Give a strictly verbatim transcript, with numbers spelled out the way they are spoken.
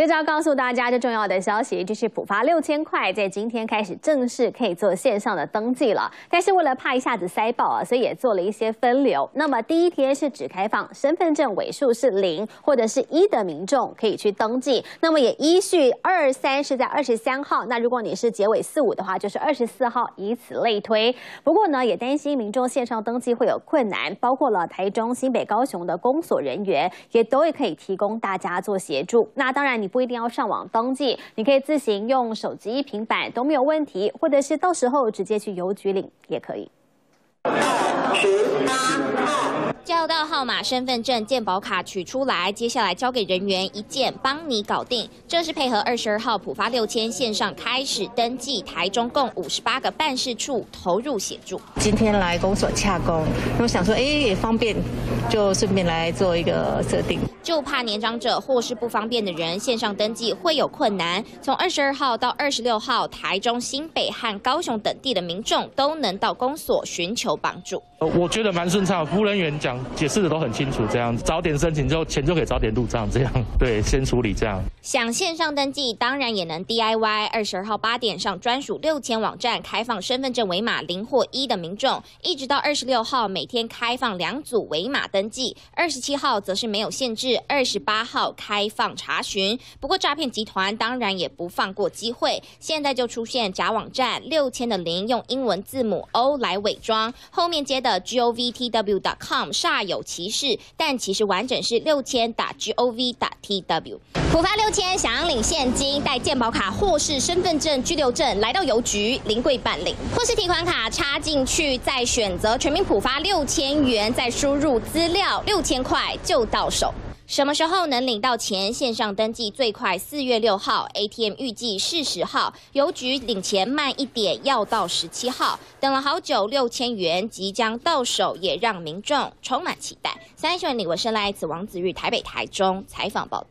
接着要告诉大家最重要的消息，就是普发六千块，在今天开始正式可以做线上的登记了。但是为了怕一下子塞爆啊，所以也做了一些分流。那么第一天是只开放身份证尾数是零或者是一的民众可以去登记。那么也依序二三是在二十三号，那如果你是结尾四五的话，就是二十四号，以此类推。不过呢，也担心民众线上登记会有困难，包括了台中、新北、高雄的公所人员也都也可以提供大家做协助。那当然你不一定要上网登记，你可以自行用手机、平板都没有问题，或者是到时候直接去邮局领也可以。叫到号码、身份证、健保卡取出来，接下来交给人员一键帮你搞定。正式配合二十二号普发六千线上开始登记，台中共五十八个办事处投入协助。今天来公所洽公，我想说，哎，也方便，就顺便来做一个设定。就怕年长者或是不方便的人线上登记会有困难。从二十二号到二十六号，台中、新北和高雄等地的民众都能到公所寻求帮助。我觉得蛮顺畅，服务人员讲解释的都很清楚，这样早点申请之后钱就可以早点入账，这样对，先处理这样。想线上登记，当然也能 D I Y。二十二号八点上专属六千网站开放身份证尾码零或一的民众，一直到二十六号每天开放两组尾码登记。二十七号则是没有限制，二十八号开放查询。不过诈骗集团当然也不放过机会，现在就出现假网站六千的零用英文字母 O 来伪装，后面接的 G O V T W 点 com 煞有其事，但其实完整是六千打 G O V 打 T W。普发六千，想要领现金，带健保卡或是身份证、居留证来到邮局临柜办理，或是提款卡插进去，再选择全民普发六千元，再输入资料，六千块就到手。什么时候能领到钱？线上登记最快四月六号 ，A T M 预计是十号，邮局领钱慢一点，要到十七号。等了好久，六千元即将到手，也让民众充满期待。三立新闻李文生、赖子王子玉台北、台中采访报道。